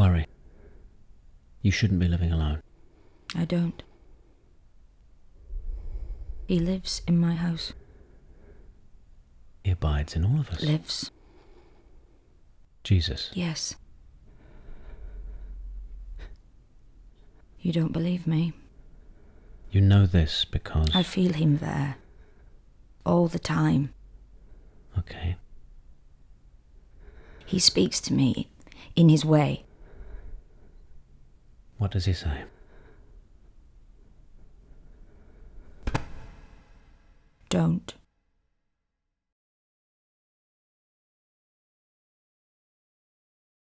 worry. You shouldn't be living alone. I don't. He lives in my house. He abides in all of us. Lives. Jesus. Yes. You don't believe me. You know this because... I feel him there. All the time. Okay. He speaks to me in his way. What does he say? Don't.